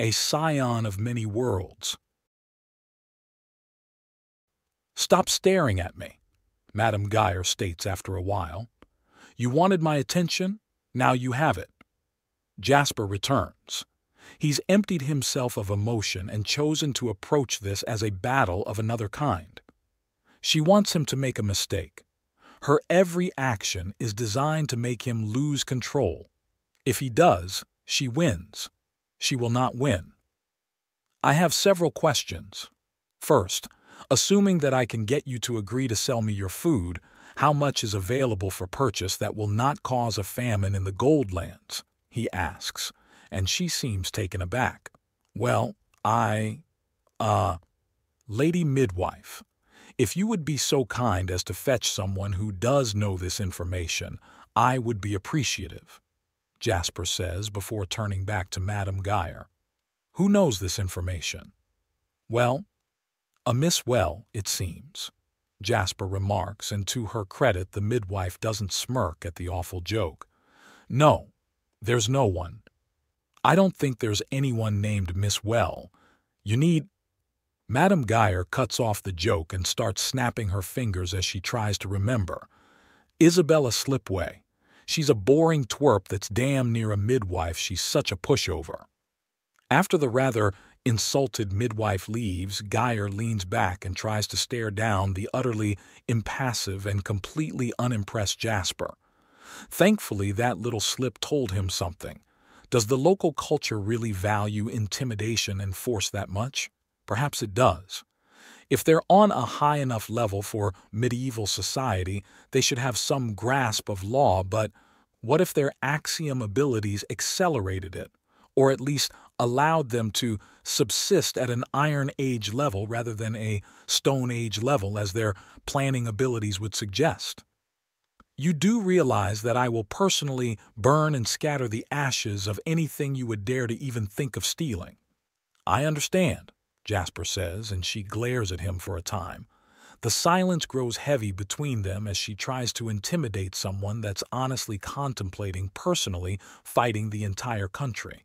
a scion of many worlds. Stop staring at me, Madame Geyer states after a while. You wanted my attention, now you have it. Jasper returns. He's emptied himself of emotion and chosen to approach this as a battle of another kind. She wants him to make a mistake. Her every action is designed to make him lose control. If he does, she wins. She will not win. I have several questions. First, assuming that I can get you to agree to sell me your food, how much is available for purchase that will not cause a famine in the Goldlands? He asks, and she seems taken aback. Well, Lady Midwife, if you would be so kind as to fetch someone who does know this information, I would be appreciative, Jasper says before turning back to Madame Geyer. Who knows this information? Well, a Miss Well, it seems, Jasper remarks, and to her credit the midwife doesn't smirk at the awful joke. No, there's no one. I don't think there's anyone named Miss Well. You need... Madame Geyer cuts off the joke and starts snapping her fingers as she tries to remember. Isabella Slipway. She's a boring twerp that's damn near a midwife. She's such a pushover. After the rather insulted midwife leaves, Geyer leans back and tries to stare down the utterly impassive and completely unimpressed Jasper. Thankfully, that little slip told him something. Does the local culture really value intimidation and force that much? Perhaps it does. If they're on a high enough level for medieval society, they should have some grasp of law, but what if their axiom abilities accelerated it, or at least allowed them to subsist at an Iron Age level rather than a Stone Age level, as their planning abilities would suggest? You do realize that I will personally burn and scatter the ashes of anything you would dare to even think of stealing. I understand, Jasper says, and she glares at him for a time. The silence grows heavy between them as she tries to intimidate someone that's honestly contemplating personally fighting the entire country.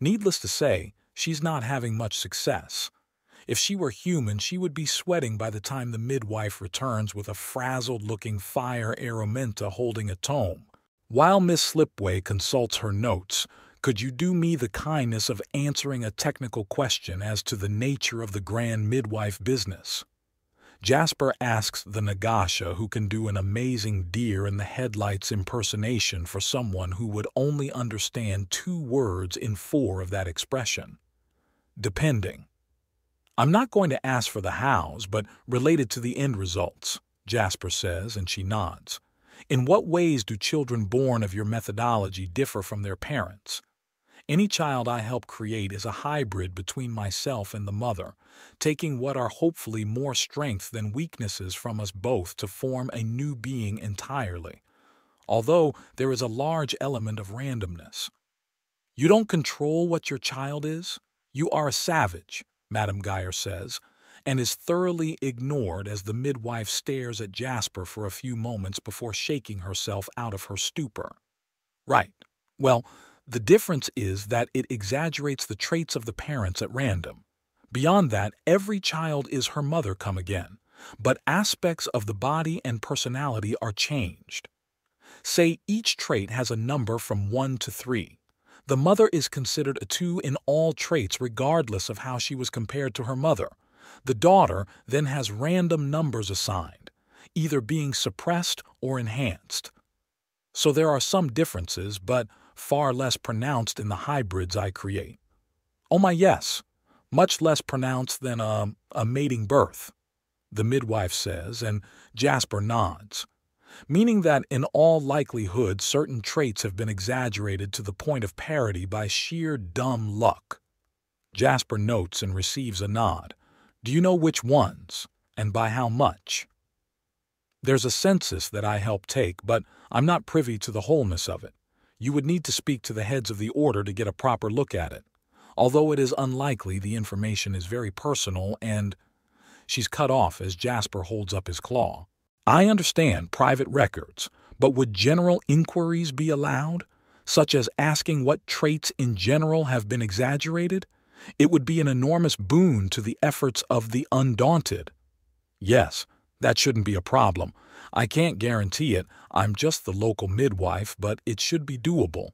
Needless to say, she's not having much success. If she were human, she would be sweating by the time the midwife returns with a frazzled-looking fire Irumenta holding a tome. While Miss Slipway consults her notes, could you do me the kindness of answering a technical question as to the nature of the grand midwife business? Jasper asks the Nagasha, who can do an amazing deer-in-the-headlights impersonation for someone who would only understand 2 words in 4 of that expression. Depending. I'm not going to ask for the hows, but related to the end results, Jasper says, and she nods. In what ways do children born of your methodology differ from their parents? Any child I help create is a hybrid between myself and the mother, taking what are hopefully more strengths than weaknesses from us both to form a new being entirely, although there is a large element of randomness. You don't control what your child is. You are a savage, Madame Geyer says, and is thoroughly ignored as the midwife stares at Jasper for a few moments before shaking herself out of her stupor. Right. Well, the difference is that it exaggerates the traits of the parents at random. Beyond that, every child is her mother come again, but aspects of the body and personality are changed. Say each trait has a number from 1 to 3. The mother is considered a 2 in all traits regardless of how she was compared to her mother. The daughter then has random numbers assigned, either being suppressed or enhanced. So there are some differences, but far less pronounced in the hybrids I create. Oh my yes, much less pronounced than a mating birth, the midwife says, and Jasper nods. Meaning that in all likelihood certain traits have been exaggerated to the point of parody by sheer dumb luck. Jasper notes and receives a nod. Do you know which ones, and by how much? There's a census that I help take, but I'm not privy to the wholeness of it. You would need to speak to the heads of the order to get a proper look at it. Although it is unlikely, the information is very personal and... She's cut off as Jasper holds up his claw. I understand private records, but would general inquiries be allowed? such as asking what traits in general have been exaggerated, it would be an enormous boon to the efforts of the undaunted. Yes, that shouldn't be a problem. I can't guarantee it. I'm just the local midwife, but it should be doable.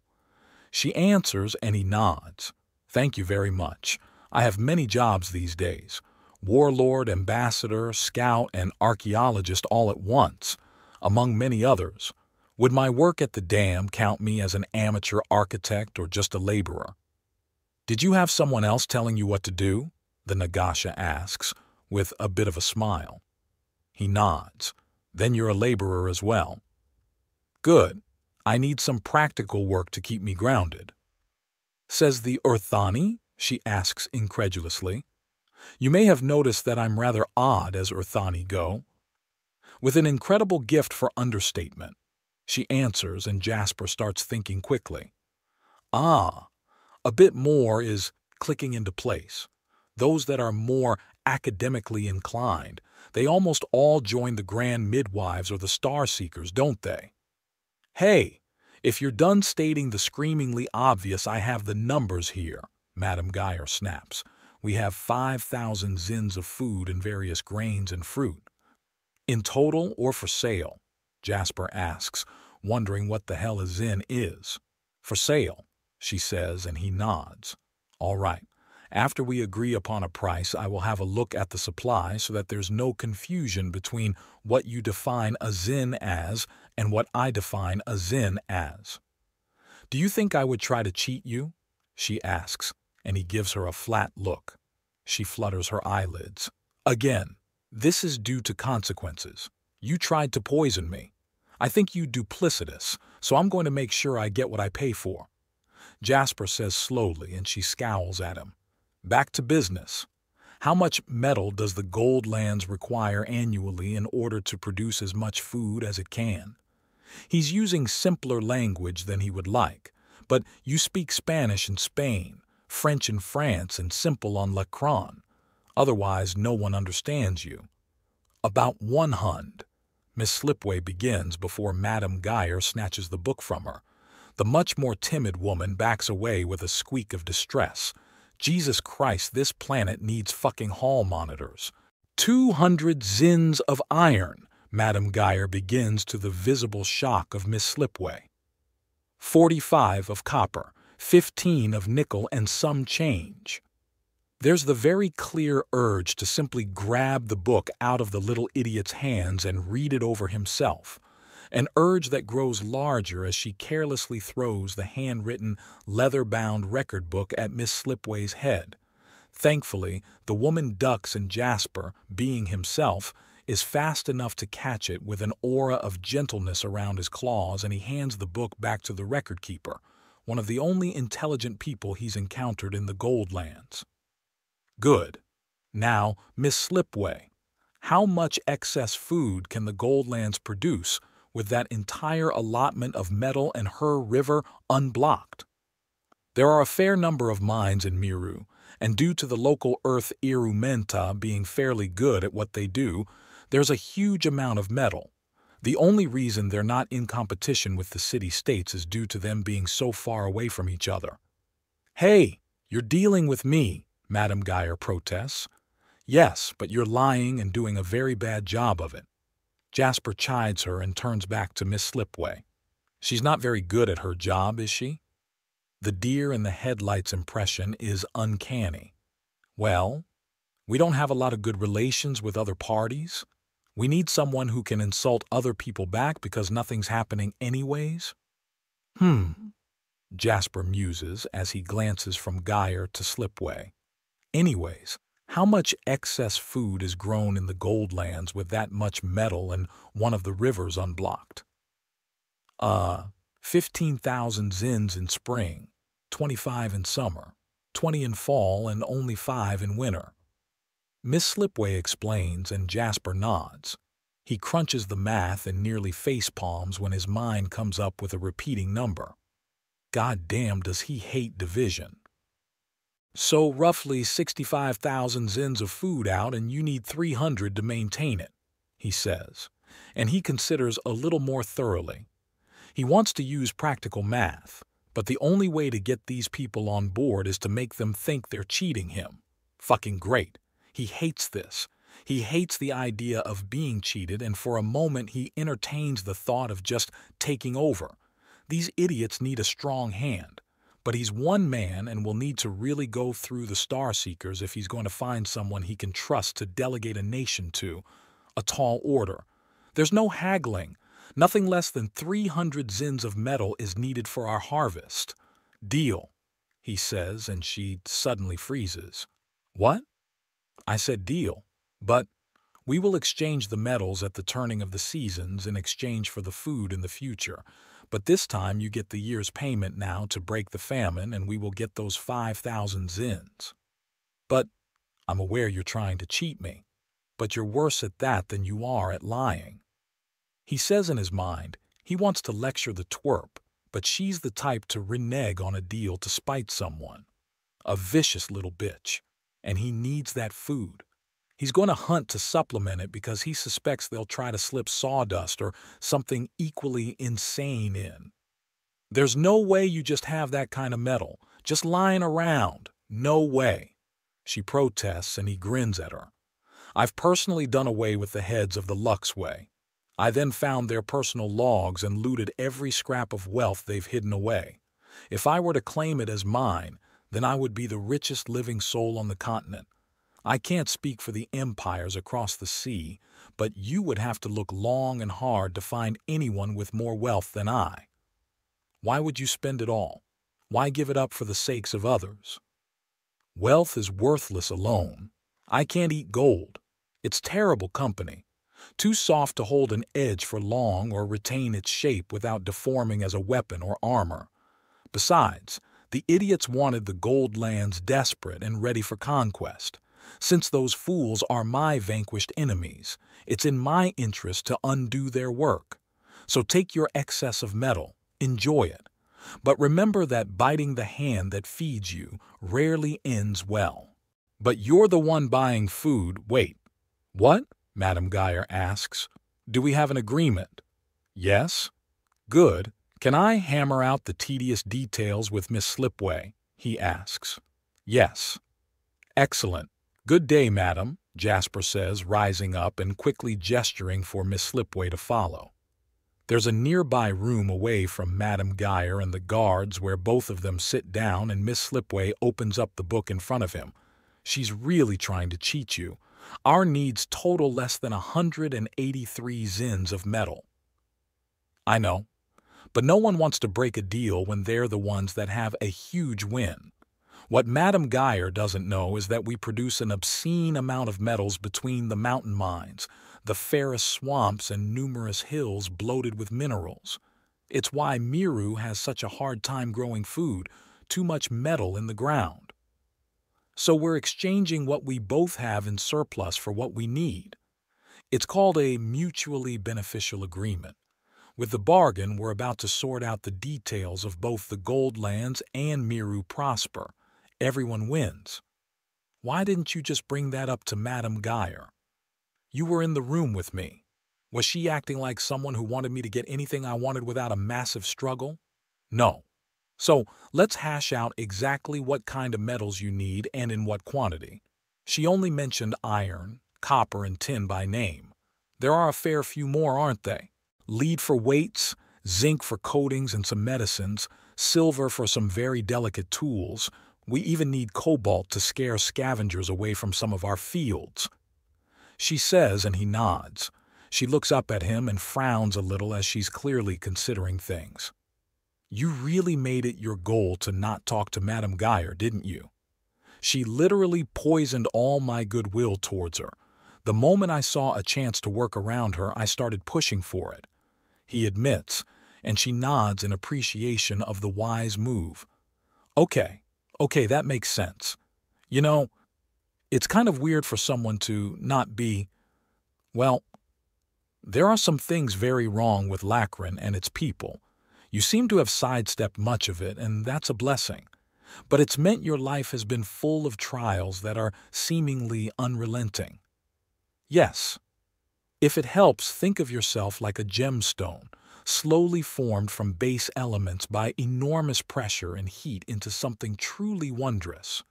She answers and he nods. Thank you very much. I have many jobs these days. Warlord, ambassador, scout, and archaeologist all at once, among many others. Would my work at the dam count me as an amateur architect or just a laborer? Did you have someone else telling you what to do? The Nagasha asks, with a bit of a smile. He nods. Then you're a laborer as well. Good. I need some practical work to keep me grounded. Says the Urthani? She asks incredulously. You may have noticed that I'm rather odd as Urthani go. With an incredible gift for understatement, she answers, and Jasper starts thinking quickly. Ah, a bit more is clicking into place. Those that are more academically inclined, they almost all join the Grand Midwives or the Star Seekers, don't they? Hey, if you're done stating the screamingly obvious, I have the numbers here, Madame Geyer snaps. We have 5,000 zins of food and various grains and fruit. In total or for sale? Jasper asks, wondering what the hell a zin is. For sale, she says, and he nods. All right. After we agree upon a price, I will have a look at the supply so that there's no confusion between what you define a zin as and what I define a zin as. Do you think I would try to cheat you? She asks, and he gives her a flat look. She flutters her eyelids. Again, this is due to consequences. You tried to poison me. I think you duplicitous, so I'm going to make sure I get what I pay for. Jasper says slowly, and she scowls at him. Back to business. How much metal does the Goldlands require annually in order to produce as much food as it can? He's using simpler language than he would like, but you speak Spanish in Spain, French in France, and simple on Lachrin. Otherwise, no one understands you. About 100. Miss Slipway begins before Madame Geyer snatches the book from her. The much more timid woman backs away with a squeak of distress. Jesus Christ, this planet needs fucking hall monitors. 200 zins of iron, Madame Geyer begins to the visible shock of Miss Slipway. 45 of copper. 15 of nickel, and some change. There's the very clear urge to simply grab the book out of the little idiot's hands and read it over himself, an urge that grows larger as she carelessly throws the handwritten, leather-bound record book at Miss Slipway's head. Thankfully, the woman ducks, and Jasper, being himself, is fast enough to catch it with an aura of gentleness around his claws, and he hands the book back to the record-keeper, one of the only intelligent people he's encountered in the Goldlands. Good. Now, Miss Slipway, how much excess food can the Goldlands produce with that entire allotment of metal and her river unblocked? There are a fair number of mines in Miru, and due to the local earth Irumenta being fairly good at what they do, there's a huge amount of metal. The only reason they're not in competition with the city-states is due to them being so far away from each other. Hey, you're dealing with me, Madame Geyer protests. Yes, but you're lying and doing a very bad job of it. Jasper chides her and turns back to Miss Slipway. She's not very good at her job, is she? The deer in the headlights impression is uncanny. Well, we don't have a lot of good relations with other parties. We need someone who can insult other people back because nothing's happening anyways? Jasper muses as he glances from Geyer to Slipway. Anyways, how much excess food is grown in the Goldlands with that much metal and one of the rivers unblocked? 15,000 zins in spring, 25 in summer, 20 in fall, and only 5 in winter. Miss Slipway explains, and Jasper nods. He crunches the math and nearly facepalms when his mind comes up with a repeating number. God damn, does he hate division. So roughly 65,000 zins of food out, and you need 300 to maintain it, he says, and he considers a little more thoroughly. He wants to use practical math, But the only way to get these people on board is to make them think they're cheating him. Fucking great. He hates this. He hates the idea of being cheated, and for a moment he entertains the thought of just taking over. These idiots need a strong hand. But he's one man and will need to really go through the Starseekers if he's going to find someone he can trust to delegate a nation to. A tall order. There's no haggling. Nothing less than 300 zins of metal is needed for our harvest. Deal, he says, and she suddenly freezes. What? I said deal, but we will exchange the metals at the turning of the seasons in exchange for the food in the future. But this time you get the year's payment now to break the famine, and we will get those 5,000 zins. But I'm aware you're trying to cheat me, but you're worse at that than you are at lying. He says in his mind he wants to lecture the twerp, but she's the type to renege on a deal to spite someone. A vicious little bitch, and he needs that food. He's going to hunt to supplement it because he suspects they'll try to slip sawdust or something equally insane in. There's no way you just have that kind of metal, just lying around. No way. She protests, and he grins at her. I've personally done away with the heads of the Luxway. I then found their personal logs and looted every scrap of wealth they've hidden away. If I were to claim it as mine, then I would be the richest living soul on the continent. I can't speak for the empires across the sea, but you would have to look long and hard to find anyone with more wealth than I. Why would you spend it all? Why give it up for the sakes of others? Wealth is worthless alone. I can't eat gold. It's terrible company. Too soft to hold an edge for long or retain its shape without deforming as a weapon or armor. Besides, the idiots wanted the Goldlands desperate and ready for conquest. Since those fools are my vanquished enemies, it's in my interest to undo their work. So take your excess of metal, enjoy it. But remember that biting the hand that feeds you rarely ends well. But you're the one buying food. Wait, what? Madame Geyer asks. Do we have an agreement? Yes? Good. Can I hammer out the tedious details with Miss Slipway? He asks. Yes. Excellent. Good day, madam, Jasper says, rising up and quickly gesturing for Miss Slipway to follow. There's a nearby room away from Madame Geyer and the guards where both of them sit down, and Miss Slipway opens up the book in front of him. She's really trying to cheat you. Our needs total less than 183 zins of metal. I know, but no one wants to break a deal when they're the ones that have a huge win. What Madame Geyer doesn't know is that we produce an obscene amount of metals between the mountain mines, the ferrous swamps, and numerous hills bloated with minerals. It's why Miru has such a hard time growing food, too much metal in the ground. So we're exchanging what we both have in surplus for what we need. It's called a mutually beneficial agreement. With the bargain, we're about to sort out the details of both the Goldlands and Miru prosper. Everyone wins. Why didn't you just bring that up to Madame Geyer? You were in the room with me. Was she acting like someone who wanted me to get anything I wanted without a massive struggle? No. So let's hash out exactly what kind of metals you need and in what quantity. She only mentioned iron, copper, and tin by name. There are a fair few more, aren't they? Lead for weights, zinc for coatings and some medicines, silver for some very delicate tools. We even need cobalt to scare scavengers away from some of our fields. She says, and he nods. She looks up at him and frowns a little as she's clearly considering things. You really made it your goal to not talk to Madame Geyer, didn't you? She literally poisoned all my goodwill towards her. The moment I saw a chance to work around her, I started pushing for it. He admits, and she nods in appreciation of the wise move. Okay, that makes sense. You know, it's kind of weird for someone to not be... Well, there are some things very wrong with Lachrin and its people. You seem to have sidestepped much of it, and that's a blessing. But it's meant your life has been full of trials that are seemingly unrelenting. Yes. If it helps, think of yourself like a gemstone, slowly formed from base elements by enormous pressure and heat into something truly wondrous.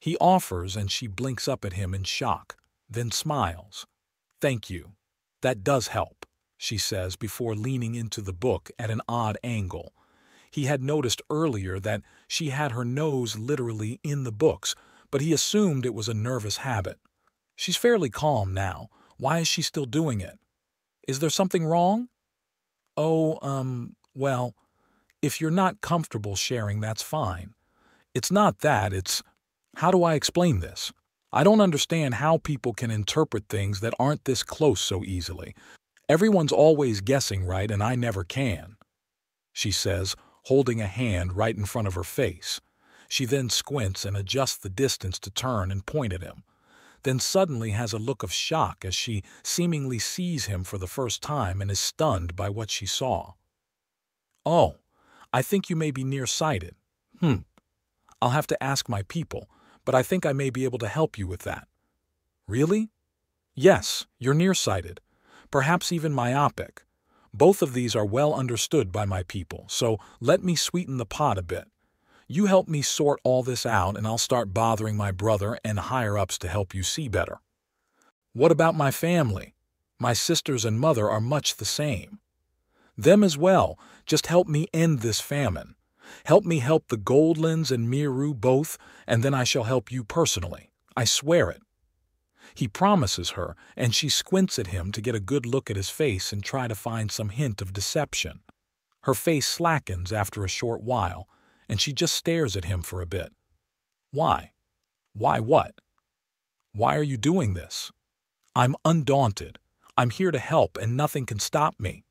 He offers and she blinks up at him in shock, then smiles. "Thank you. That does help," she says before leaning into the book at an odd angle. He had noticed earlier that she had her nose literally in the books, but he assumed it was a nervous habit. She's fairly calm now. Why is she still doing it? Is there something wrong? "Oh, well, if you're not comfortable sharing, that's fine. It's not that, it's... How do I explain this? I don't understand how people can interpret things that aren't this close so easily. Everyone's always guessing right, and I never can," she says, holding a hand right in front of her face. She then squints and adjusts the distance to turn and point at him, then suddenly has a look of shock as she seemingly sees him for the first time and is stunned by what she saw. "Oh, I think you may be nearsighted. I'll have to ask my people, but I think I may be able to help you with that." "Really?" "Yes, you're nearsighted, perhaps even myopic. Both of these are well understood by my people, so let me sweeten the pot a bit. You help me sort all this out and I'll start bothering my brother and higher-ups to help you see better." "What about my family? My sisters and mother are much the same." "Them as well. Just help me end this famine. Help me help the Goldlands and Miru both, and then I shall help you personally. I swear it." He promises her, and she squints at him to get a good look at his face and try to find some hint of deception. Her face slackens after a short while, and she just stares at him for a bit. "Why? Why what? Why are you doing this?" "I'm undaunted. I'm here to help, and nothing can stop me.